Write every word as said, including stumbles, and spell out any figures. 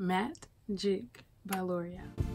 Matte-Gic by L'Oreal.